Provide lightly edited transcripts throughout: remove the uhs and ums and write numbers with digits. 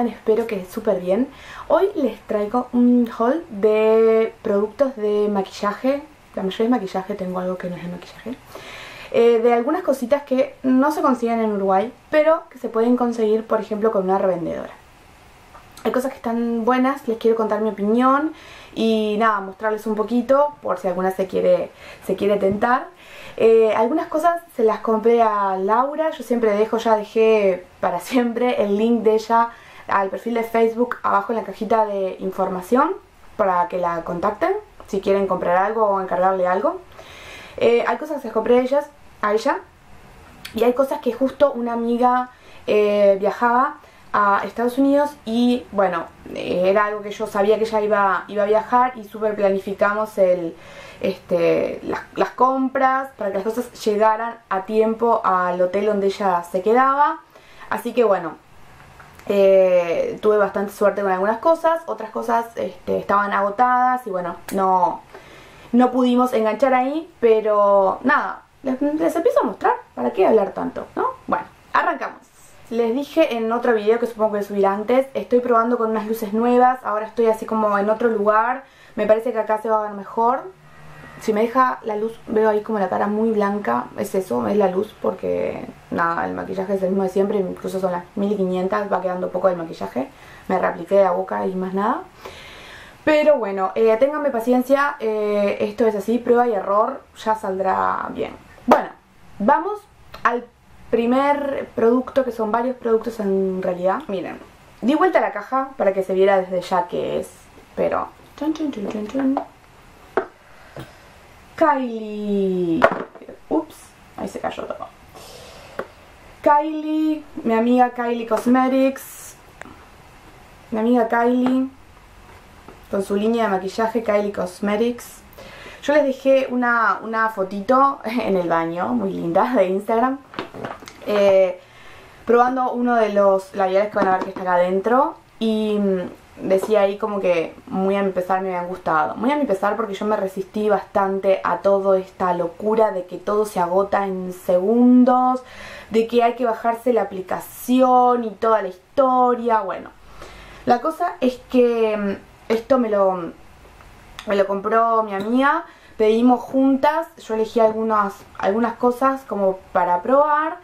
andan? Espero que súper bien. Hoy les traigo un haul de productos de maquillaje. La mayoría es maquillaje, tengo algo que no es de maquillaje. De algunas cositas que no se consiguen en Uruguay, pero que se pueden conseguir, por ejemplo, con una revendedora. Hay cosas que están buenas, les quiero contar mi opinión y nada, mostrarles un poquito por si alguna se quiere tentar. Algunas cosas se las compré a Laura, yo siempre dejé para siempre el link de ella al perfil de Facebook abajo en la cajita de información para que la contacten si quieren comprar algo o encargarle algo. Hay cosas que se las compré a ella y hay cosas que justo una amiga viajaba a Estados Unidos y bueno, era algo que yo sabía que ella iba a viajar y súper planificamos las compras para que las cosas llegaran a tiempo al hotel donde ella se quedaba. Así que bueno, tuve bastante suerte con algunas cosas, otras cosas estaban agotadas y bueno, no pudimos enganchar ahí, pero nada, les empiezo a mostrar, ¿para qué hablar tanto, no? Bueno, arrancamos. Les dije en otro video que supongo que voy a subir antes, estoy probando con unas luces nuevas, ahora estoy así como en otro lugar, me parece que acá se va a ver mejor. Si me deja la luz, veo ahí como la cara muy blanca, es eso, es la luz porque nada, el maquillaje es el mismo de siempre, incluso son las 1500, va quedando poco del maquillaje, me reapliqué de la boca y más nada. Pero bueno, ténganme paciencia, esto es así, prueba y error, ya saldrá bien. Bueno, vamos al primer producto, que son varios productos en realidad. Miren, di vuelta a la caja para que se viera desde ya que es, pero... Chun, chun, chun, chun, chun. Kylie... Ups, ahí se cayó todo. Kylie, mi amiga Kylie Cosmetics. Mi amiga Kylie, con su línea de maquillaje Kylie Cosmetics. Yo les dejé una fotito en el baño, muy linda, de Instagram. Probando uno de los labiales que van a ver que está acá adentro. Y decía ahí como que muy a mi pesar me habían gustado. Muy a mi pesar porque yo me resistí bastante a toda esta locura de que todo se agota en segundos, de que hay que bajarse la aplicación y toda la historia. Bueno, la cosa es que esto me lo compró mi amiga. Pedimos juntas, yo elegí algunas cosas como para probar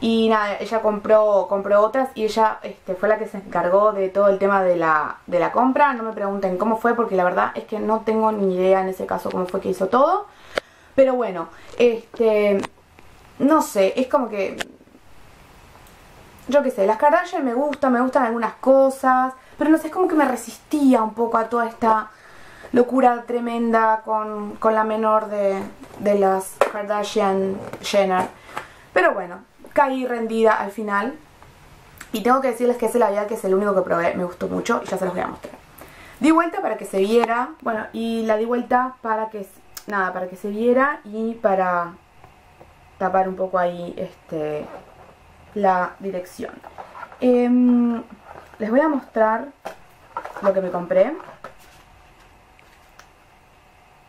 y nada, ella compró otras y ella fue la que se encargó de todo el tema de la compra. No me pregunten cómo fue porque la verdad es que no tengo ni idea en ese caso cómo fue que hizo todo. Pero bueno, no sé, es como que... Yo qué sé, las Kardashian me gustan algunas cosas, pero no sé, es como que me resistía un poco a toda esta... locura tremenda con la menor de las Kardashian, Jenner. Pero bueno, caí rendida al final. Y tengo que decirles que ese labial, que es el único que probé, me gustó mucho y ya se los voy a mostrar. Di vuelta para que se viera. Bueno, y la di vuelta para que... Nada, para que se viera y para tapar un poco ahí la dirección. Les voy a mostrar lo que me compré.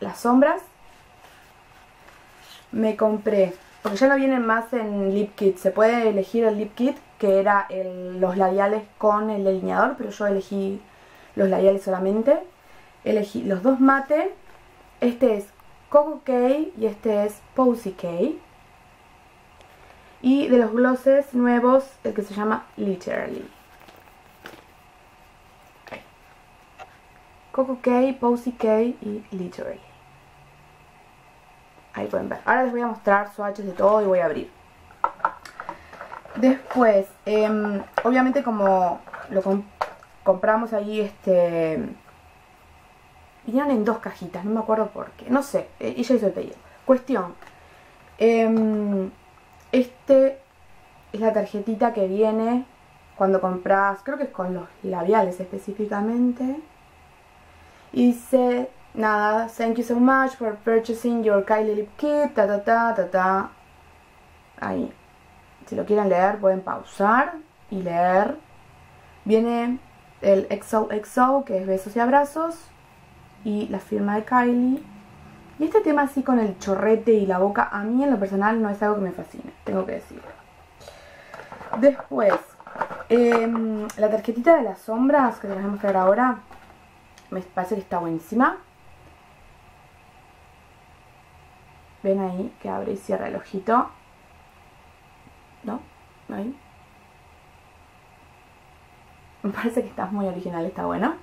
Las sombras me compré, porque ya no vienen más en lip kit, se puede elegir el lip kit que era los labiales con el delineador, pero yo elegí los labiales solamente. Elegí los dos mate, este es Koko K y este es Posie K. Y de los glosses nuevos, el que se llama Literally. Koko K, Posie K y Literally. Ahí pueden ver. Ahora les voy a mostrar swatches de todo y voy a abrir. Después, obviamente como lo compramos ahí, vinieron en dos cajitas, no me acuerdo por qué. No sé, ella hizo el pedido. Cuestión. Es la tarjetita que viene cuando compras, creo que es con los labiales específicamente. Y dice, nada, thank you so much for purchasing your Kylie Lip Kit, ta ta ta ta ta. Ahí, si lo quieren leer pueden pausar y leer. Viene el XOXO, que es besos y abrazos, y la firma de Kylie. Y este tema así con el chorrete y la boca, a mí en lo personal no es algo que me fascine, tengo que decirlo. Después, La tarjetita de las sombras que les voy a mostrar ahora me parece que está buenísima. Ven ahí que abre y cierra el ojito, ¿no? Ahí. Me parece que está muy original, está bueno.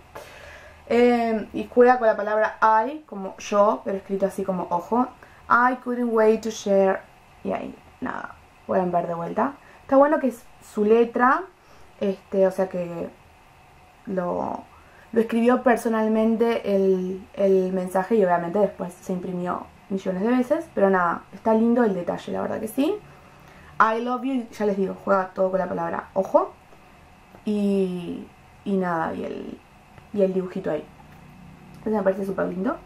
Y juega con la palabra I, como yo, pero escrito así como ojo. I couldn't wait to share. Y ahí, nada, pueden ver de vuelta. Está bueno que es su letra, o sea que lo escribió personalmente el mensaje y obviamente después se imprimió millones de veces. Pero nada, está lindo el detalle, la verdad que sí. I love you, ya les digo, juega todo con la palabra ojo. Y nada, y el dibujito ahí. Entonces me parece súper lindo.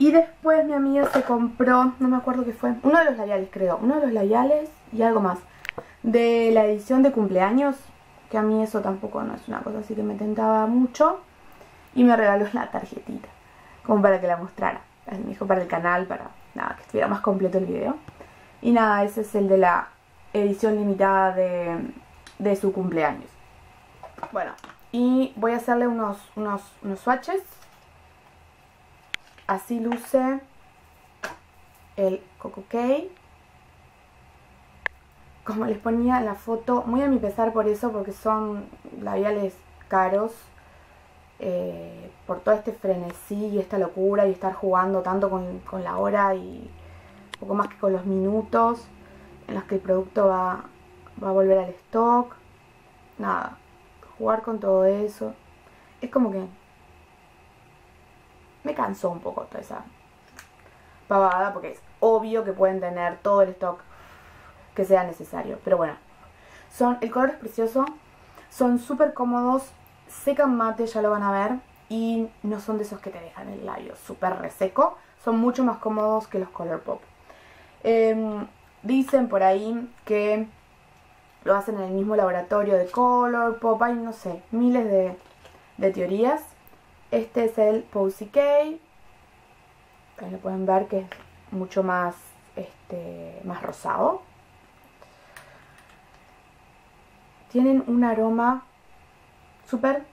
Y después mi amiga se compró, no me acuerdo qué fue, uno de los labiales creo, uno de los labiales y algo más, de la edición de cumpleaños, que a mí eso tampoco no es una cosa así que me tentaba mucho. Y me regaló la tarjetita, como para que la mostrara. Me dijo para el canal, para nada, que estuviera más completo el video. Y nada, ese es el de la edición limitada de su cumpleaños. Bueno, y voy a hacerle unos swatches. Así luce el Koko K. Como les ponía en la foto, muy a mi pesar por eso, porque son labiales caros. Por todo este frenesí y esta locura y estar jugando tanto con la hora y un poco más que con los minutos en los que el producto va a volver al stock. Nada, jugar con todo eso es como que me cansó un poco toda esa pavada, porque es obvio que pueden tener todo el stock que sea necesario, pero bueno, el color es precioso, son súper cómodos, secan mate, ya lo van a ver, y no son de esos que te dejan el labio súper reseco, son mucho más cómodos que los Colourpop. Dicen por ahí que lo hacen en el mismo laboratorio de Colourpop, hay no sé, miles de teorías. Este es el Posie K, ahí lo pueden ver que es mucho más, más rosado. Tienen un aroma súper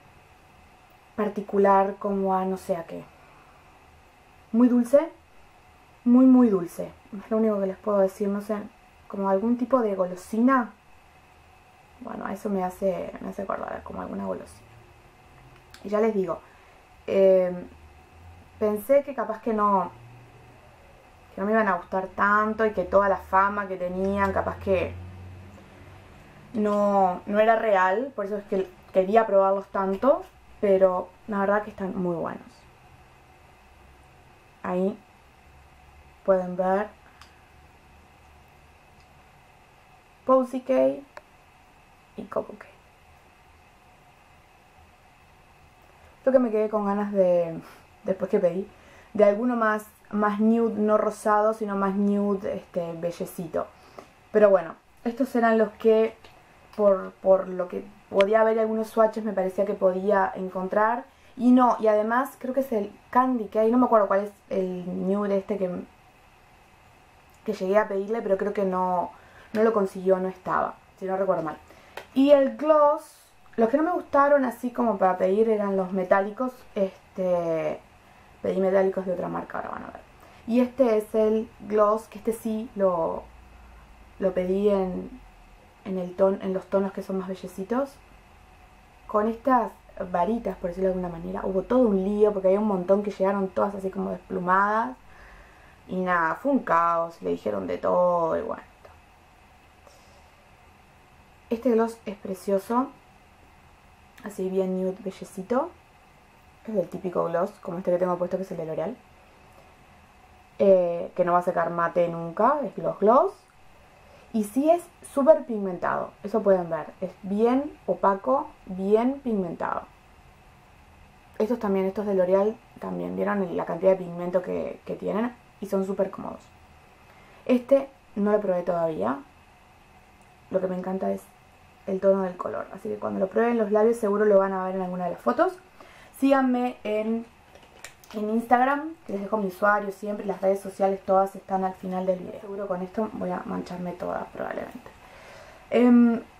particular, como a no sé a qué. Muy dulce, muy muy dulce. Es lo único que les puedo decir, no sé, como algún tipo de golosina. Bueno, eso me hace acordar, como alguna golosina. Y ya les digo, pensé que capaz que no me iban a gustar tanto y que toda la fama que tenían, capaz que no era real, por eso es que quería probarlos tanto, pero la verdad que están muy buenos. Ahí pueden ver Posie K y Koko K. Creo que me quedé con ganas de, después que pedí, de alguno más nude, no rosado, sino más nude, bellecito. Pero bueno, estos eran los que, por lo que podía haber algunos swatches, me parecía que podía encontrar. Y no, y además creo que es el Candy K, no me acuerdo cuál es el nude que llegué a pedirle, pero creo que no lo consiguió, no estaba, si no recuerdo mal. Y el gloss, los que no me gustaron así como para pedir eran los metálicos. Pedí metálicos de otra marca, ahora van a ver. Y este es el gloss, que sí lo pedí en los tonos que son más bellecitos. Con estas varitas, por decirlo de alguna manera, hubo todo un lío porque había un montón que llegaron todas así como desplumadas. Y nada, fue un caos, le dijeron de todo y bueno. Este gloss es precioso, así bien nude, bellecito. Es el típico gloss, como este que tengo puesto, que es el de L'Oreal, que no va a secar mate nunca, es gloss. Y sí es súper pigmentado, eso pueden ver, es bien opaco, bien pigmentado. Estos también, estos de L'Oreal también, vieron la cantidad de pigmento que tienen y son súper cómodos. Este no lo probé todavía, lo que me encanta es el tono del color, así que cuando lo prueben los labios seguro lo van a ver en alguna de las fotos. Síganme en Instagram, que les dejo mi usuario siempre, las redes sociales todas están al final del video. Seguro con esto voy a mancharme todas probablemente.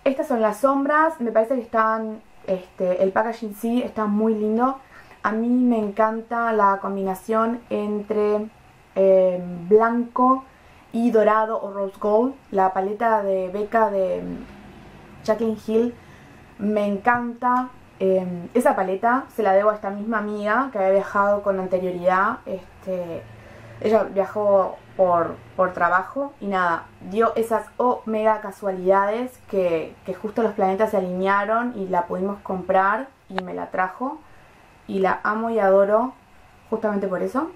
Estas son las sombras. Me parece que están... el packaging sí está muy lindo. A mí me encanta la combinación entre blanco y dorado o rose gold. La paleta de Becca de Jacqueline Hill me encanta. Esa paleta se la debo a esta misma amiga que había viajado con anterioridad. Ella viajó por trabajo y nada, dio esas mega casualidades que justo los planetas se alinearon y la pudimos comprar y me la trajo. Y la amo y adoro justamente por eso.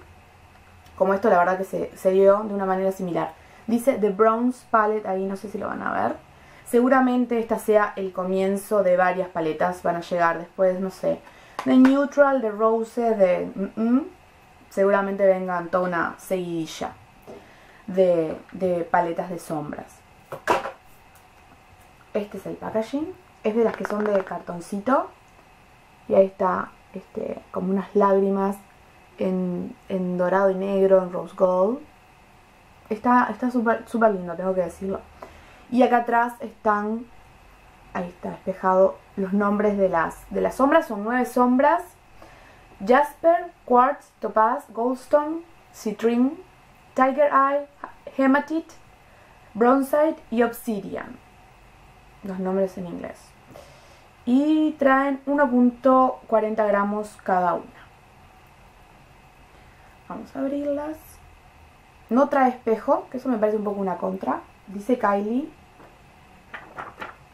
Como esto, la verdad que se dio de una manera similar. Dice The Bronze Palette, ahí no sé si lo van a ver. Seguramente esta sea el comienzo de varias paletas. Van a llegar después, no sé, de Neutral, de Roses, de... Seguramente vengan toda una seguidilla de paletas de sombras. Este es el packaging. Es de las que son de cartoncito. Y ahí está como unas lágrimas en dorado y negro, en rose gold. Está súper súper lindo, tengo que decirlo. Y acá atrás están, ahí está despejado, los nombres de las sombras. Son 9 sombras. Jasper, Quartz, Topaz, Goldstone, Citrine, Tiger Eye, Hematite, Bronzite y Obsidian. Los nombres en inglés. Y traen 1.40 gramos cada una. Vamos a abrirlas. No trae espejo, que eso me parece un poco una contra. Dice Kylie,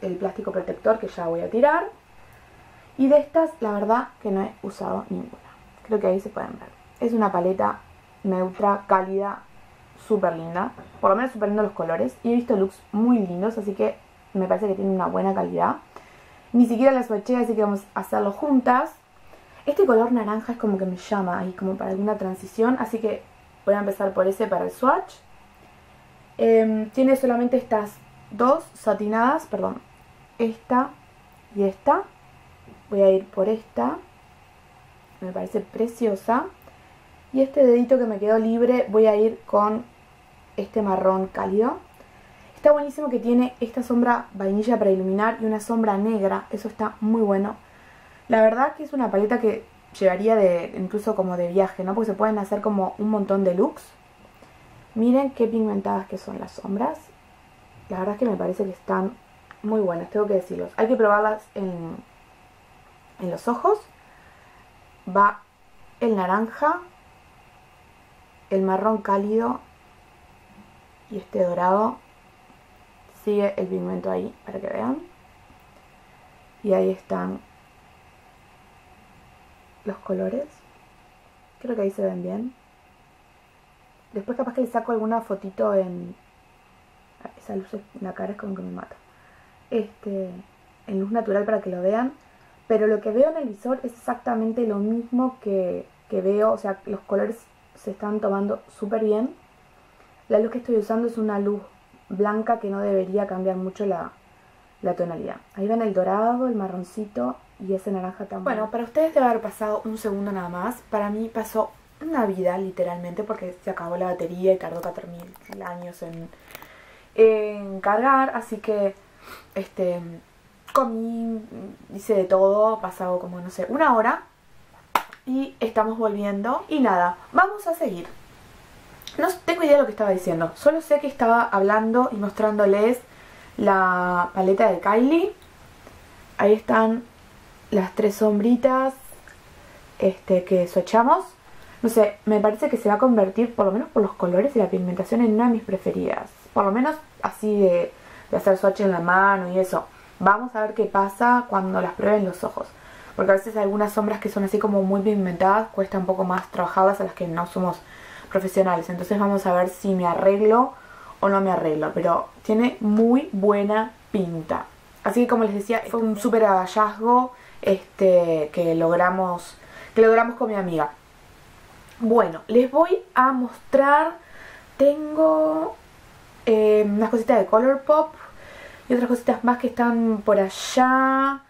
el plástico protector que ya voy a tirar. Y de estas, la verdad que no he usado ninguna. Creo que ahí se pueden ver. Es una paleta neutra, cálida, súper linda. Por lo menos súper lindos los colores. Y he visto looks muy lindos, así que me parece que tiene una buena calidad. Ni siquiera las swatché, así que vamos a hacerlo juntas. Este color naranja es como que me llama ahí, como para alguna transición. Así que voy a empezar por ese para el swatch. Tiene solamente estas dos satinadas, perdón. Esta y esta. Voy a ir por esta, me parece preciosa. Y este dedito que me quedó libre voy a ir con este marrón cálido. Está buenísimo que tiene esta sombra vainilla para iluminar y una sombra negra, eso está muy bueno. La verdad que es una paleta que llevaría incluso como de viaje, ¿no? Porque se pueden hacer como un montón de looks. Miren qué pigmentadas que son las sombras. La verdad es que me parece que están muy buenas, tengo que decirlos. Hay que probarlas en los ojos. Va el naranja, el marrón cálido y este dorado. Sigue el pigmento ahí para que vean. Y ahí están los colores. Creo que ahí se ven bien. Después capaz que le saco alguna fotito en... Esa luz en la cara es como que me mata. En luz natural para que lo vean. Pero lo que veo en el visor es exactamente lo mismo que veo. O sea, los colores se están tomando súper bien. La luz que estoy usando es una luz blanca que no debería cambiar mucho la tonalidad. Ahí ven el dorado, el marroncito y ese naranja también. Bueno, para ustedes debe haber pasado un segundo nada más. Para mí pasó una vida, literalmente, porque se acabó la batería y tardó 4000 años en cargar. Así que, comí, hice de todo, pasado como, no sé, una hora y estamos volviendo y nada, vamos a seguir. No tengo idea de lo que estaba diciendo, solo sé que estaba hablando y mostrándoles la paleta de Kylie. Ahí están las 3 sombritas que swatchamos. No sé, me parece que se va a convertir, por lo menos por los colores y la pigmentación, en una de mis preferidas. Por lo menos así de hacer swatch en la mano y eso. Vamos a ver qué pasa cuando las prueben los ojos. Porque a veces algunas sombras que son así como muy pigmentadas cuesta un poco más trabajadas a las que no somos profesionales. Entonces vamos a ver si me arreglo o no me arreglo. Pero tiene muy buena pinta. Así que como les decía, fue un súper hallazgo que logramos con mi amiga. Bueno, les voy a mostrar. Tengo unas cositas de Colourpop y otras cositas más que están por allá.